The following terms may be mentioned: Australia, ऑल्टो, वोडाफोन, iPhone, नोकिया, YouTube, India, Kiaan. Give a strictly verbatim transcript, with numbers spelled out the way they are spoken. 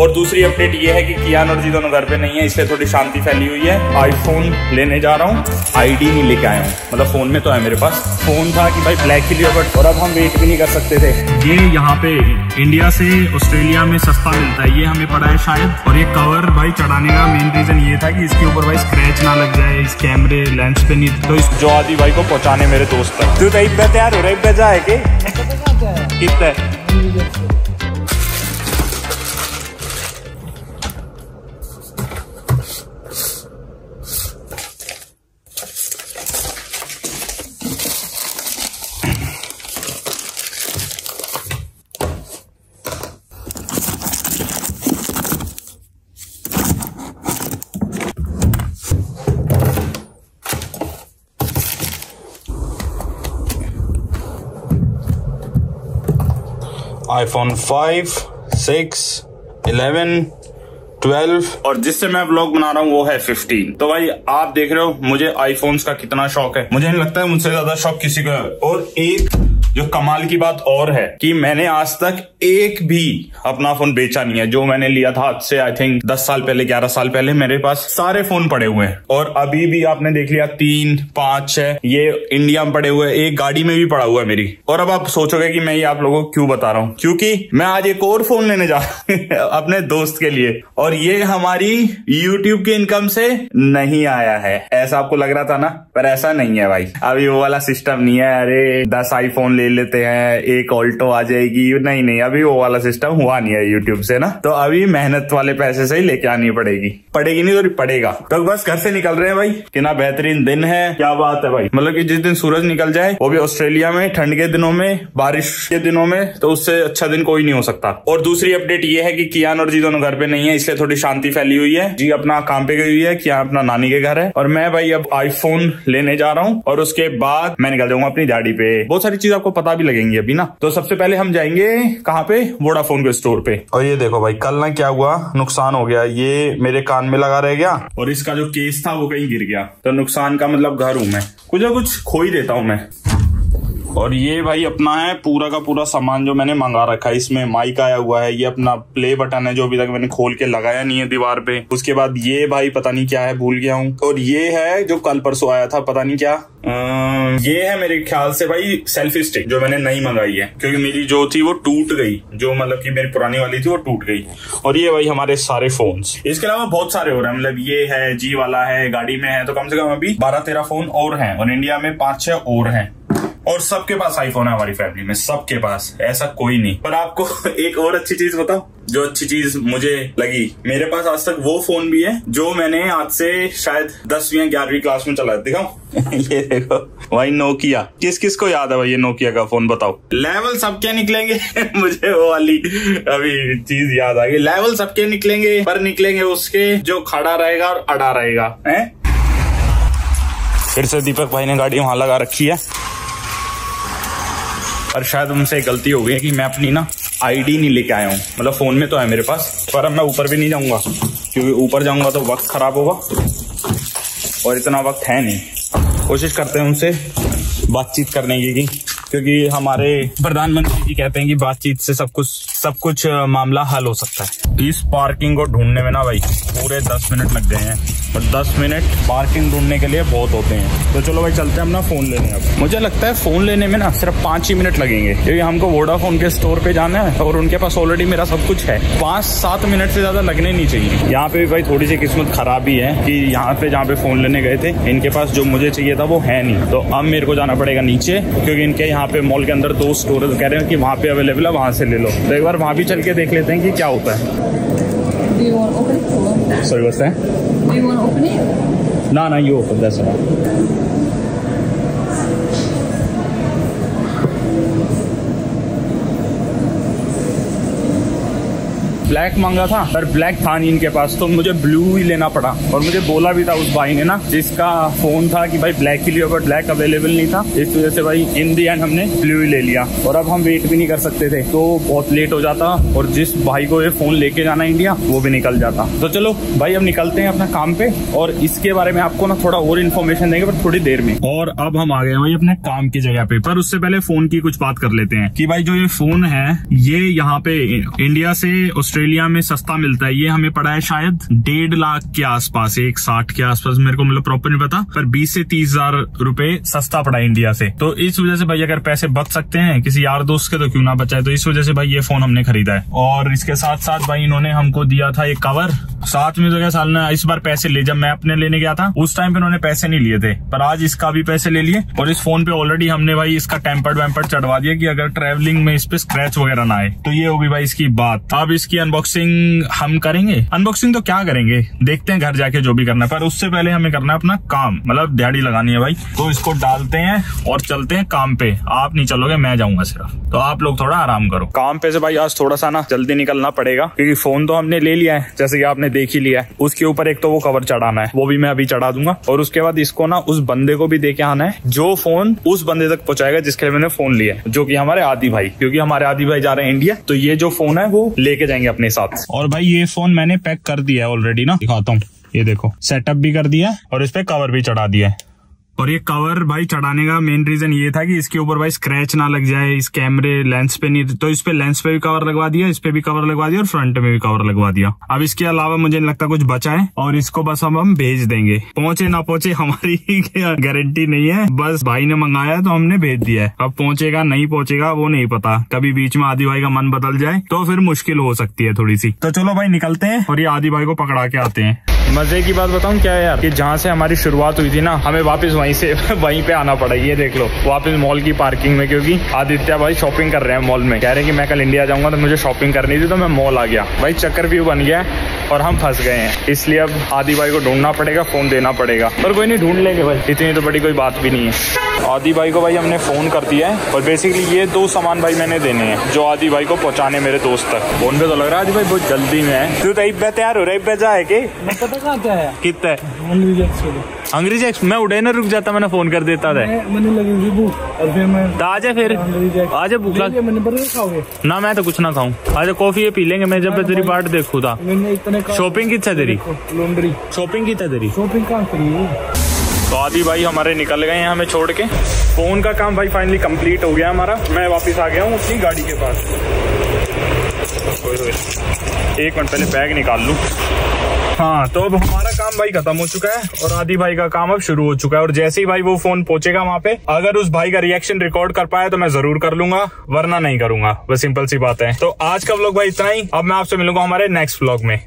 और दूसरी अपडेट ये है कि कियान और जी दोनों घर पे नहीं है, इसलिए थोड़ी शांति फैली हुई है। आईफोन लेने जा रहा हूँ, आईडी नहीं लेके आया हूँ, मतलब फोन में तो है मेरे पास, फोन था कि भाई ब्लैक के लिए, बट और अब हम वेट भी नहीं कर सकते थे। ये यहाँ पे इंडिया से ऑस्ट्रेलिया में सस्ता मिलता है, ये हमें पड़ा है शायद। और ये कवर भाई चढ़ाने का मेन रीजन ये था कि इसके ऊपर भाई स्क्रैच ना लग जाए, इस कैमरे लेंस पे नहीं, तो इस जो आदि भाई को पहुँचाने मेरे दोस्त तक। तू रही तैयार हो रही बजा है कितना iPhone five, six, eleven, twelve और जिससे मैं व्लॉग बना रहा हूँ वो है फिफ्टीन। तो भाई आप देख रहे हो मुझे आईफोन्स का कितना शौक है, मुझे नहीं लगता है मुझसे ज्यादा शौक किसी को है। और एक जो कमाल की बात और है कि मैंने आज तक एक भी अपना फोन बेचा नहीं है। जो मैंने लिया था आज से आई थिंक दस साल पहले ग्यारह साल पहले मेरे पास सारे फोन पड़े हुए हैं, और अभी भी आपने देख लिया तीन पांच छह ये इंडिया में पड़े हुए, एक गाड़ी में भी पड़ा हुआ है मेरी। और अब आप सोचोगे कि मैं ये आप लोगों को क्यों बता रहा हूँ, क्योंकि मैं आज एक और फोन लेने जा रहा हूँ अपने दोस्त के लिए, और ये हमारी यूट्यूब की इनकम से नहीं आया है। ऐसा आपको लग रहा था ना, पर ऐसा नहीं है भाई, अभी वो वाला सिस्टम नहीं है। अरे दस आईफोन ले लेते हैं एक ऑल्टो आ जाएगी, नहीं नहीं अभी वो वाला सिस्टम हुआ नहीं है यूट्यूब से ना, तो अभी मेहनत वाले पैसे से ही लेके आनी पड़ेगी, पड़ेगी नहीं तो पड़ेगा। तो बस घर से निकल रहे हैं भाई, कितना बेहतरीन दिन है, क्या बात है भाई। मतलब कि जिस दिन सूरज निकल जाए, वो भी ऑस्ट्रेलिया में ठंड के दिनों में, बारिश के दिनों में, तो उससे अच्छा दिन कोई नहीं हो सकता। और दूसरी अपडेट ये है कि कियान और जी दोनों घर पे नहीं है, इसलिए थोड़ी शांति फैली हुई है। जी अपना काम पे गई हुई है, कियान अपना नानी के घर है, और मैं भाई अब आईफोन लेने जा रहा हूँ और उसके बाद मैं निकल जाऊंगा अपनी गाड़ी पे। बहुत सारी चीज आपको पता भी लगेंगी अभी ना। तो सबसे पहले हम जाएंगे कहाँ पे, वोडाफोन के स्टोर पे। और ये देखो भाई कल ना क्या हुआ, नुकसान हो गया, ये मेरे कान में लगा रह गया और इसका जो केस था वो कहीं गिर गया, तो नुकसान का मतलब घर हूं मैं, कुछ ना कुछ खो ही देता हूं मैं। और ये भाई अपना है पूरा का पूरा सामान जो मैंने मंगा रखा है, इसमें माइक आया हुआ है, ये अपना प्ले बटन है जो अभी तक मैंने खोल के लगाया नहीं है दीवार पे। उसके बाद ये भाई पता नहीं क्या है, भूल गया हूँ। और ये है जो कल परसों आया था, पता नहीं क्या आ, ये है मेरे ख्याल से भाई सेल्फी स्टिक, जो मैंने नहीं मंगाई है क्योंकि मेरी जो थी वो टूट गई, जो मतलब की मेरी पुरानी वाली थी वो टूट गई। और ये भाई हमारे सारे फोन, इसके अलावा बहुत सारे हो रहे हैं, मतलब ये है जी वाला है, गाड़ी में है, तो कम से कम अभी बारह तेरह फोन और हैं, और इंडिया में पांच छह और हैं। और सबके पास आईफोन है हमारी फैमिली में, सबके पास, ऐसा कोई नहीं। पर आपको एक और अच्छी चीज बताओ, जो अच्छी चीज मुझे लगी, मेरे पास आज तक वो फोन भी है जो मैंने आज से शायद दसवीं या ग्यारहवीं क्लास में चलाया। दिखाऊं ये देखो भाई नोकिया, किस किस को याद है भाई ये नोकिया का फोन, बताओ। लेवल सबके निकलेंगे मुझे वो वाली अभी चीज याद आ गई, लेवल सबके निकलेंगे पर निकलेंगे उसके जो खड़ा रहेगा और अड़ा रहेगा। फिर से दीपक भाई ने गाड़ी वहां लगा रखी है, और शायद उनसे गलती हो गई है कि मैं अपनी ना आईडी नहीं लेके आया हूँ, मतलब फोन में तो है मेरे पास, पर अब मैं ऊपर भी नहीं जाऊंगा क्योंकि ऊपर जाऊंगा तो वक्त खराब होगा और इतना वक्त है नहीं। कोशिश करते हैं उनसे बातचीत करने की, क्योंकि हमारे प्रधानमंत्री जी कहते हैं कि बातचीत से सब कुछ सब कुछ मामला हल हो सकता है। इस पार्किंग को ढूंढने में ना भाई पूरे दस मिनट लग गए हैं, और दस मिनट पार्किंग ढूंढने के लिए बहुत होते हैं। तो चलो भाई चलते हैं अपना फोन लेने। अब मुझे लगता है फोन लेने में ना सिर्फ पांच ही मिनट लगेंगे, क्योंकि हमको वोडाफोन के स्टोर पे जाना है और उनके पास ऑलरेडी मेरा सब कुछ है। पांच सात मिनट से ज्यादा लगने नहीं चाहिए। यहाँ पे भी भाई थोड़ी सी किस्मत खराब ही है कि यहाँ पे जहाँ पे फोन लेने गए थे इनके पास जो मुझे चाहिए था वो है नहीं, तो अब मेरे को जाना पड़ेगा नीचे, क्योंकि इनके यहाँ पे मॉल के अंदर दो स्टोर कह रहे हैं कि वहाँ पे अवेलेबल है, वहाँ से ले लो। तो एक बार वहाँ भी चल के देख लेते हैं कि क्या होता है। सॉरी बस है Do you want to open it? No, no, you open it, that's all right. Black मांगा था पर ब्लैक था नहीं इनके पास, तो मुझे ब्लू ही लेना पड़ा। और मुझे बोला भी था उस भाई ने ना जिसका फोन था कि भाई ब्लैक के लिए, पर ब्लैक अवेलेबल नहीं था, इस वजह से भाई इन दी एंड हमने ब्लू ही ले लिया। और अब हम वेट भी नहीं कर सकते थे, तो बहुत लेट हो जाता, और जिस भाई को ये फोन लेके जाना इंडिया वो भी निकल जाता। तो चलो भाई अब निकलते हैं अपना काम पे, और इसके बारे में आपको ना थोड़ा और इन्फॉर्मेशन देंगे पर थोड़ी देर में। और अब हम आ गए भाई अपने काम की जगह पे, पर उससे पहले फोन की कुछ बात कर लेते हैं कि भाई जो ये फोन है ये यहाँ पे इंडिया से ऑस्ट्रेलिया ऑस्ट्रेलिया में सस्ता मिलता है, ये हमें पड़ा है शायद डेढ़ लाख के आसपास, एक साठ के आसपास, मेरे को मतलब प्रॉपर नहीं पता, पर बीस से तीस हजार रूपये सस्ता पड़ा है इंडिया से। तो इस वजह से भाई अगर पैसे बच सकते हैं किसी यार दोस्त के तो क्यों ना बचाए। तो इस वजह से भाई ये फोन हमने खरीदा है। और इसके साथ साथ भाई इन्होंने हमको दिया था एक कवर साथ में, तो क्या साल ने इस बार पैसे ले, जब मैं अपने लेने गया था उस टाइम पे इन्होंने पैसे नहीं लिए थे, पर आज इसका भी पैसे ले लिए। और इस फोन पे ऑलरेडी हमने भाई इसका टेम्पर्ड वेम्पर्ड चढ़वा दिया कि अगर ट्रेवलिंग में इस पे स्क्रैच वगैरह ना आए। तो ये होगी भाई इसकी बात। अब इसकी अनबॉक्सिंग हम करेंगे, अनबॉक्सिंग तो क्या करेंगे देखते हैं घर जाके जो भी करना है, पर उससे पहले हमें करना है अपना काम, मतलब दिहाड़ी लगानी है भाई। तो इसको डालते हैं और चलते हैं काम पे। आप नहीं चलोगे, मैं जाऊंगा सिर्फ, तो आप लोग थोड़ा आराम करो। काम पे से भाई आज थोड़ा सा ना जल्दी निकलना पड़ेगा क्योंकि फोन तो हमने ले लिया है जैसे कि आपने देख ही लिया है। उसके ऊपर एक तो वो कवर चढ़ाना है, वो भी मैं अभी चढ़ा दूंगा, और उसके बाद इसको ना उस बंदे को भी दे के आना है जो फोन उस बंदे तक पहुंचाएगा जिसके लिए मैंने फोन लिया है, जो कि हमारे आदि भाई, क्योंकि हमारे आदि भाई जा रहे हैं इंडिया, तो ये जो फोन है वो लेके जाएंगे अपने साथ। और भाई ये फोन मैंने पैक कर दिया है ऑलरेडी ना, दिखाता हूँ, ये देखो सेटअप भी कर दिया है और इस पे कवर भी चढ़ा दिया है। और ये कवर भाई चढ़ाने का मेन रीजन ये था कि इसके ऊपर भाई स्क्रैच ना लग जाए, इस कैमरे लेंस पे नहीं, तो इस पे लेंस पे भी कवर लगवा दिया, इस पे भी कवर लगवा दिया और फ्रंट में भी कवर लगवा दिया। अब इसके अलावा मुझे नहीं लगता कुछ बचा है, और इसको बस हम हम भेज देंगे, पहुंचे ना पहुंचे हमारी गारंटी नहीं है, बस भाई ने मंगाया है तो हमने भेज दिया है। अब पहुंचेगा नहीं पहुंचेगा वो नहीं पता, कभी बीच में आदि भाई का मन बदल जाए तो फिर मुश्किल हो सकती है थोड़ी सी। तो चलो भाई निकलते हैं और ये आदि भाई को पकड़ा के आते हैं। मजे की बात बताऊं क्या है यार, कि जहाँ से हमारी शुरुआत हुई थी ना, हमें वापस वहीं से वहीं पे आना पड़ा। ये देख लो वापस मॉल की पार्किंग में, क्योंकि आदित्य भाई शॉपिंग कर रहे हैं मॉल में, कह रहे हैं कि मैं कल इंडिया जाऊंगा तो मुझे शॉपिंग करनी थी, तो मैं मॉल आ गया भाई, चक्कर भी बन गया और हम फंस गए हैं। इसलिए अब आदि भाई को ढूंढना पड़ेगा, फोन देना पड़ेगा, पर कोई नहीं, ढूंढ लेंगे भाई, इतनी तो बड़ी कोई बात भी नहीं है। आदि भाई को भाई हमने फोन कर दिया है, और बेसिकली ये दो सामान भाई मैंने देने हैं जो आदि भाई को पहुंचाने मेरे दोस्त तक। फोन पे तो लग रहा है आदि भाई बहुत जल्दी में है। तू तैयार हो तैयार हो रही जा है के कितना अंग्रेजी एक्स, मैं उड़े ना रुक जाता, मैंने फोन कर देता था। आज फिर आज भूख लगे ना, मैं तो कुछ ना खाऊं, आज कॉफी पी लेंगे। मैं जब तेरी बाट देखू था, शॉपिंग की था तेरी, लॉन्ड्री शॉपिंग की था तेरी, शॉपिंग कहाँ करी है। तो आदि भाई हमारे निकल गए हैं हमें छोड़ के। फोन का काम भाई फाइनली कंप्लीट हो गया हमारा, मैं वापस आ गया हूँ अपनी गाड़ी के पास। एक मिनट पहले बैग निकाल लूँ। हाँ, तो अब हमारा काम भाई खत्म हो चुका है और आदि भाई का काम अब शुरू हो चुका है। और जैसे ही भाई वो फोन पहुंचेगा वहाँ पे, अगर उस भाई का रिएक्शन रिकॉर्ड कर पाया तो मैं जरूर कर लूंगा, वरना नहीं करूंगा, बस सिंपल सी बात है। तो आज का व्लॉग भाई इतना ही, अब मैं आपसे मिलूंगा हमारे नेक्स्ट व्लॉग में।